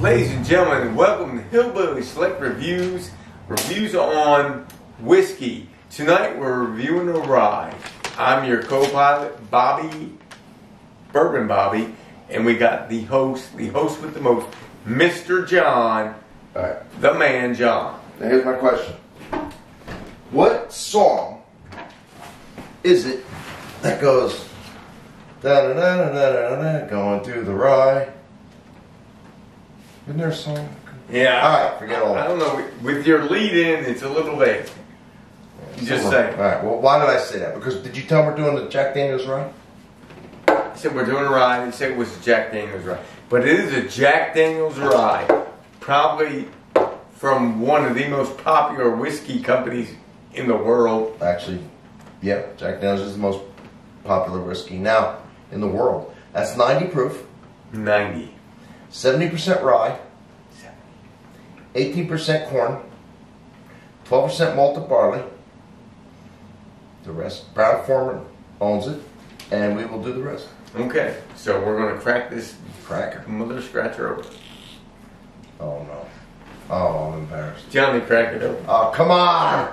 Ladies and gentlemen, welcome to Hillbilly Select Reviews. Reviews on whiskey. Tonight we're reviewing a rye. I'm your co-pilot, Bobby, Bourbon Bobby, and we got the host with the most, Mr. John, all right, the man John. Now here's my question. What song is it that goes da-da-da-da-da-da-da, going through the rye? Isn't there a song? Yeah. All right, forget all that. I don't know. With your lead in, it's a little vague. Yeah, just saying. All right, well, why did I say that? Because did you tell them we're doing the Jack Daniel's rye? I said we're doing a rye. You said it was a Jack Daniel's rye. But it is a Jack Daniel's rye. Probably from one of the most popular whiskey companies in the world. Actually, yeah, Jack Daniel's is the most popular whiskey now in the world. That's 90 proof. 90. 70% rye, 18% corn, 12% malted barley, the rest, Brown Forman owns it, and we will do the rest. Okay, so we're going to crack this cracker. Mother scratcher open. Oh no. Oh, I'm embarrassed. Johnny, crack it open. Oh, come on!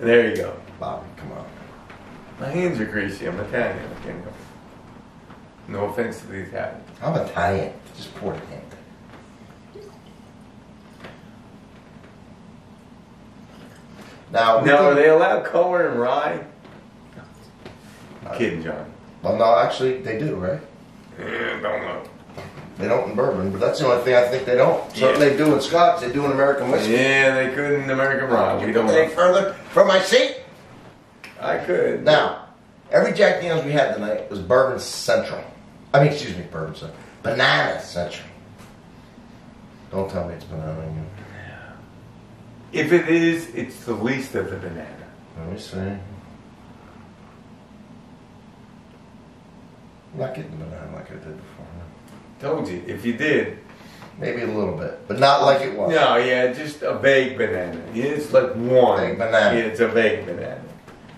And there you go. Bobby, come on. My hands are greasy, I'm Italian, I can't help it. No offense to the Italian. I'm Italian. Just pour it in. Now are they allowed color in rye? I'm kidding, John. Well, no, actually, they do, right? Yeah, don't know. They don't in bourbon, but that's the only thing I think they don't. Something yeah. They do in Scotch, they do in American whiskey. Yeah, they could in American rye. You don't take further from my seat? I could. Now, every Jack Daniel's we had tonight was Bourbon Central. I mean, excuse me, Bourbon Central. Banana Central. Don't tell me it's banana again. If it is, it's the least of the banana. Let me see. I'm not getting the banana like I did before. Told you. If you did. Maybe a little bit. But not like it was. No, yeah, just a vague banana. It's like one. Vague banana. Yeah, it's a vague banana.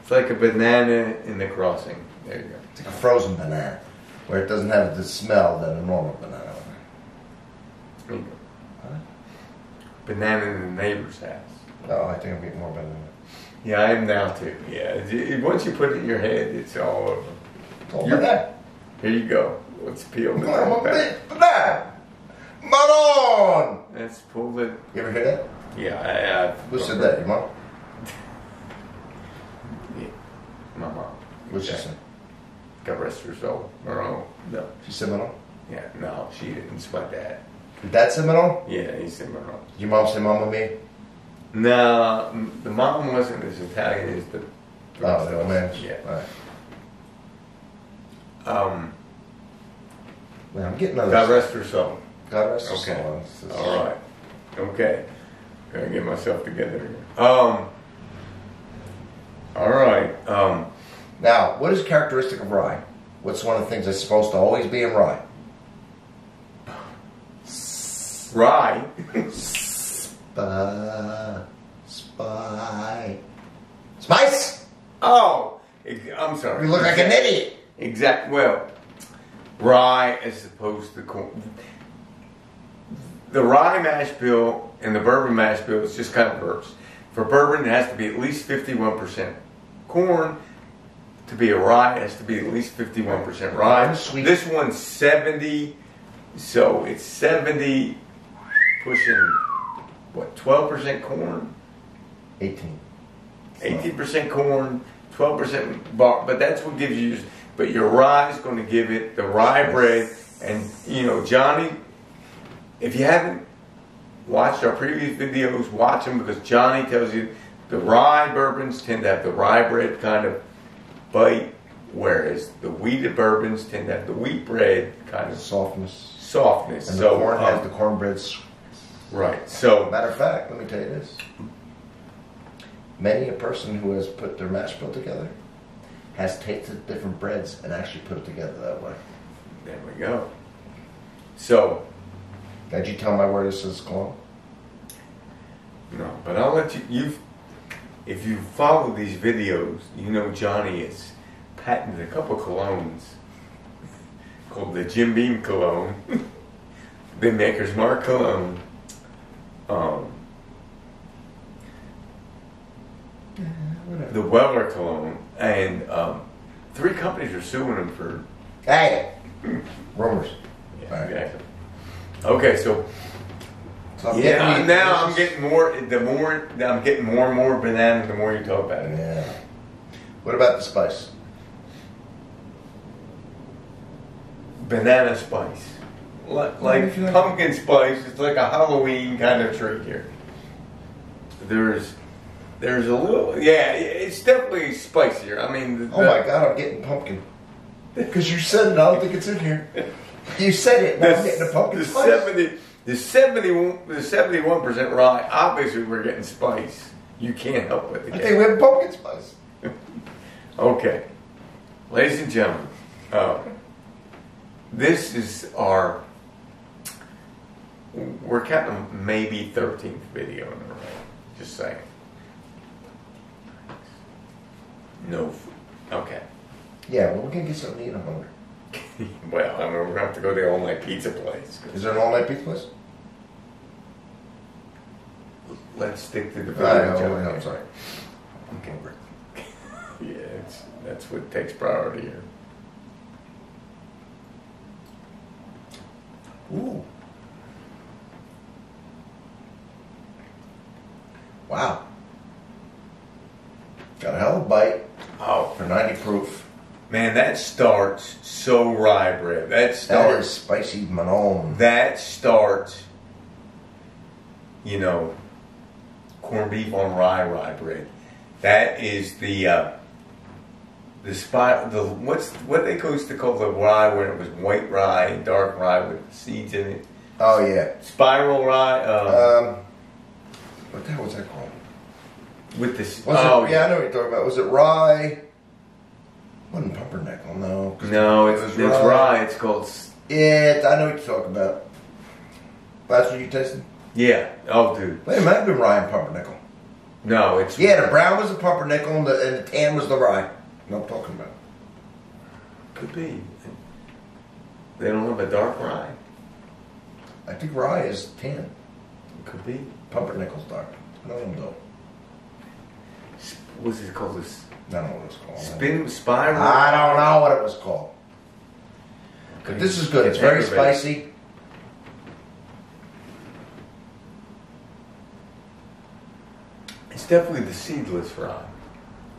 It's like a banana in the crossing. There you go. It's like a frozen banana, where it doesn't have the smell that a normal banana would have. Huh? Banana in the neighbor's house. Oh, I think I'm getting more banana. Yeah, I am now too. Yeah, once you put it in your head, it's all over. It's all banana. Here you go. Let's peel the banana. Maron! Let's pull it. You ever hear that? Yeah, I. Who said that? Your mom? My mom. What'd she say? God rest her soul. Maron. No. She said Maron? Yeah, no, she didn't. It's my dad. Your dad said Maron? Yeah, he said Maron. Your mom said Mamma Mia? No, the mom wasn't as Italian as the. Oh, the old man? Yeah. All right. Well, I'm getting another. God rest her soul. God rest her soul. Okay. Alright. Okay. Gotta get myself together here. Alright, now, what is characteristic of rye? What's one of the things that's supposed to always be in rye? Rye? Spice! Oh! I'm sorry. You look like an idiot! Exactly. Well, rye as opposed to corn. The rye mash bill and the bourbon mash bill is just kind of reversed. For bourbon, it has to be at least 51% corn. To be a rye, it has to be at least 51% rye. Sweet. This one's 70, so it's 70 pushing, what, 12% corn? 18. 18% corn, 12% barley, but that's what gives you, but your rye is going to give it the rye bread. And, you know, Johnny, if you haven't watched our previous videos, watch them, because Johnny tells you the rye bourbons tend to have the rye bread kind of bite, whereas the wheated bourbons tend to have the wheat bread kind of softness. Softness. And so the corn has the cornbread. Right. So, matter of fact, let me tell you this: many a person who has put their mash bill together has tasted different breads and actually put it together that way. There we go. So. Did you tell my where this is called? No, but I'll let you. If you follow these videos, you know Johnny has patented a couple colognes called the Jim Beam Cologne, the Maker's Mark Cologne. The Weller Cologne, and three companies are suing them for... Hey! Rumors. Yeah, right. Exactly. Okay, so yeah, now I'm getting more, I'm getting more and more banana the more you talk about it. Yeah. What about the spice? Banana spice. Like pumpkin spice, it's like a Halloween kind of treat here. There's a little, yeah, it's definitely spicier. I mean, oh my God, I'm getting pumpkin. Because you said it, I don't think it's in here. You said it, now I'm getting a pumpkin spice. The 71% rye, obviously we're getting spice. You can't help with it. I think we have pumpkin spice. Okay. Ladies and gentlemen, this is our, we're counting maybe 13th video in a row, just saying. No food. Okay. Yeah, well, we can get something to eat in a hunger. Well, I mean, we're going to have to go to the all-night pizza place. Is there an all-night pizza place? Let's stick to the video. I'm sorry. I'm hungry. Yeah, that's what takes priority here. Ooh. Wow. Got a hell of a bite. Oh, for 90 proof. Man, that starts so rye bread. That is spicy manon. That starts, you know, corned beef on rye bread. That is the spot. The what they used to call the rye when it was white rye and dark rye with seeds in it. Oh yeah, spiral rye. What the hell was that called? With this, yeah, I know what you're talking about. Was it rye? Wasn't pumpernickel, no. No, it was rye. It's called. Yeah, I know what you're talking about. That's what you tasted? Yeah. Oh, dude. Wait, it might have been rye and pumpernickel. No, it's. Yeah, the brown was the pumpernickel and the tan was the rye. No, I'm talking about. Could be. They don't have a dark rye. I think rye is tan. Could be. Pumpernickel's dark. No one don't. What's it called? This? I don't know what it's called. Spiral? I don't know what it was called. But this is good. It's very spicy. It's definitely the seedless rye.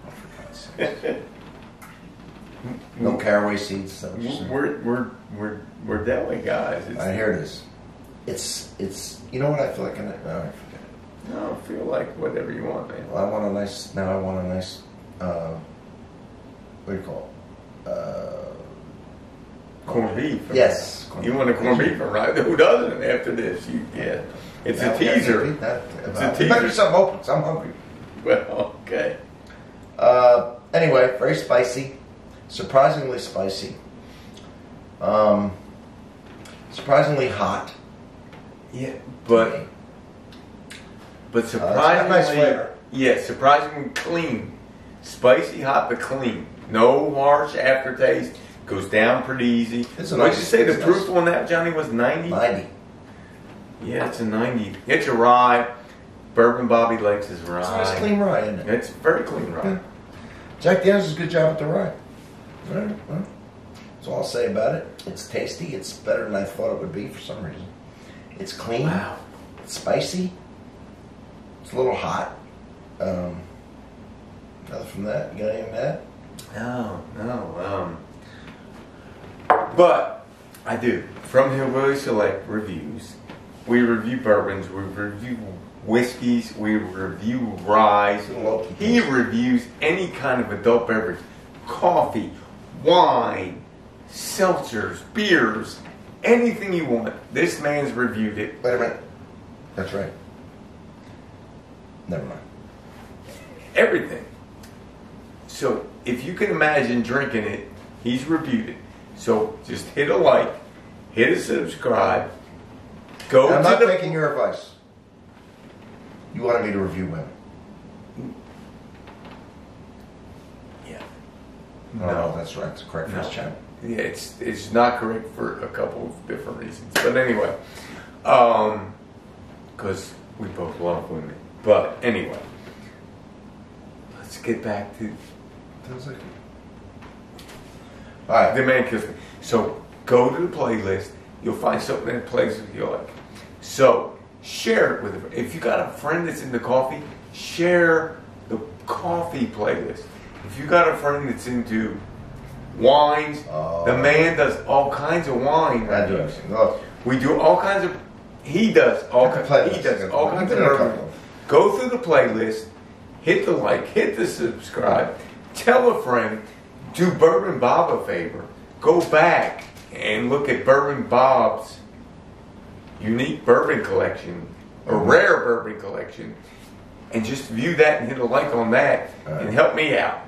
Oh, for God's sake. No caraway seeds. So we're deli guys. I hear this. It's you know what I feel like. No, I feel like whatever you want, man. Well, I want a nice. Now I want a nice. What do you call it? Corned beef. Yes. You want a corned beef, right? Who doesn't? After this, you get. It's a teaser. It's a teaser. Make yourself open. I'm hungry. Well, okay. Anyway, very spicy, surprisingly spicy. Surprisingly hot. Yeah, but. But surprisingly, it's got a nice flavor. Yeah, surprisingly clean. Spicy, hot, but clean. No harsh aftertaste. Goes down pretty easy. What'd you say the proof on that, Johnny, was 90? 90. Yeah, it's a 90. It's a rye. Bourbon Bobby Lakes is rye. It's a nice clean rye, isn't it? It's very clean rye. Yeah. Jack Daniel's does a good job at the rye. All right. That's all I'll say about it. It's tasty. It's better than I thought it would be for some reason. It's clean. Wow. It's spicy. It's a little hot. Other from that, you got any of that? No. But I do. From Hillbilly Select Reviews, we review bourbons, we review whiskeys, we review ryes. He reviews any kind of adult beverage, coffee, wine, seltzers, beers, anything you want. This man's reviewed it. Wait a minute. That's right. Never mind. Everything. So if you can imagine drinking it, he's reviewed it. So just hit a like, hit a subscribe. Go. I'm not taking your advice. You wanted me to review him. Yeah. No, that's right. It's correct for his channel. Yeah, it's not correct for a couple of different reasons. But anyway, because we both love women. But anyway, let's get back to... All right, the man kills me. So go to the playlist. You'll find something that plays with you like. So share it with a friend. If you got a friend that's into coffee, share the coffee playlist. If you got a friend that's into wines, the man does all kinds of wine. I do. We do all kinds of. He does all kinds. He does all kinds of. Go through the playlist. Hit the like. Hit the subscribe. Tell a friend. Do Bourbon Bob a favor. Go back and look at Bourbon Bob's unique bourbon collection, or rare bourbon collection, and just view that and hit a like on that and help me out.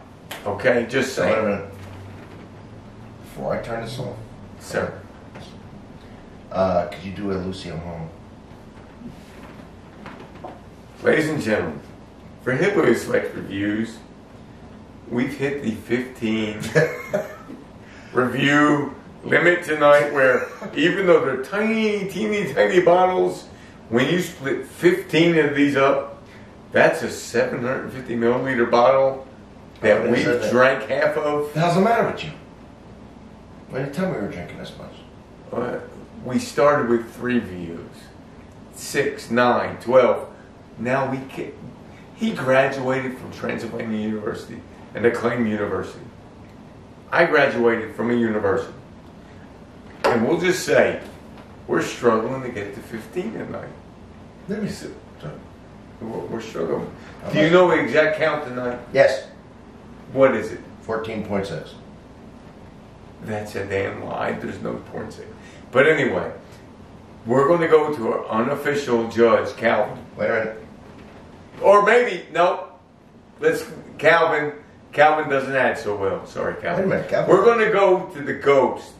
Okay, just saying. Wait a minute. Before I turn this off, sir, could you do a Lucium Home? Ladies and gentlemen, for Hillbilly Select Reviews, we've hit the 15 review limit tonight, where even though they're tiny, teeny, tiny bottles, when you split 15 of these up, that's a 750 milliliter bottle that we drank half of. How's the matter with you? Why didn't you tell me we were drinking this much? We started with 3 views. 6, 9, 12. Now we can't. He graduated from Transylvania University, an acclaimed university. I graduated from a university. And we'll just say, we're struggling to get to 15 tonight. Let me see. We're struggling. Do you know the exact count tonight? Yes. What is it? 14.6. That's a damn lie. There's no .6. But anyway, we're going to go to our unofficial judge, Calvin. Wait a minute. Or maybe, no. Let's, Calvin. Calvin doesn't add so well. Sorry, Calvin. Wait a minute, Calvin. We're going to go to the ghost.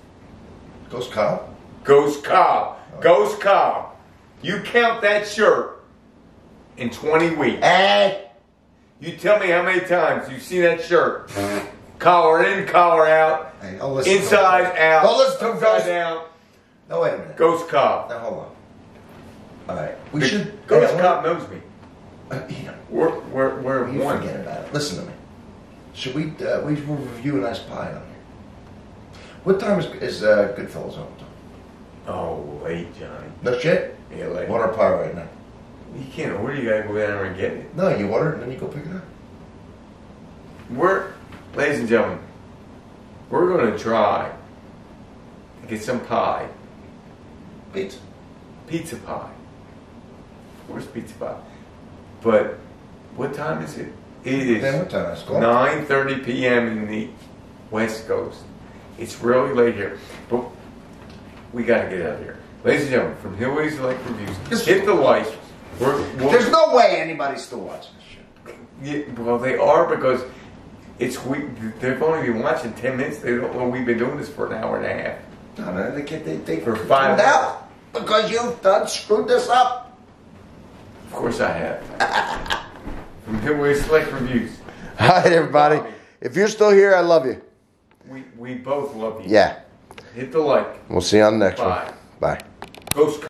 Ghost Cobb? Ghost Cobb. Oh. Ghost Cobb. You count that shirt in 20 weeks. Hey! You tell me how many times you've seen that shirt. Collar in, collar out. Hey, inside out. Don't listen to upside down. No, wait a minute. Ghost Cobb. Now, hold on. All right. We should... Ghost Cobb knows me. Yeah. We're you one. Forget about it. Listen to me. Should we review a nice pie on here? What time is Goodfellas on time? Oh, late, Johnny. No shit? Yeah, late. Order a pie right now. You can't order. You gotta go down and get it. No, you order it and then you go pick it up. We're... Ladies and gentlemen, we're going to try to get some pie. Pizza. Pizza pie. Where's pizza pie? But what time is it? It is 9:30 p.m. in the West Coast. It's really late here, but we got to get out of here. Ladies and gentlemen, from Hillbilly Select Reviews, hit the like. There's no way anybody's still watching this shit. Yeah, well, they are because... they've only been watching 10 minutes. They don't know we've been doing this for an hour and a half. No, they for 5 out because you've done screwed this up. Of course I have. From Hillbilly Select Reviews. Hi everybody. If you're still here, I love you. We both love you. Yeah. Hit the like. We'll see you on the next one. Bye. Bye. Ghost.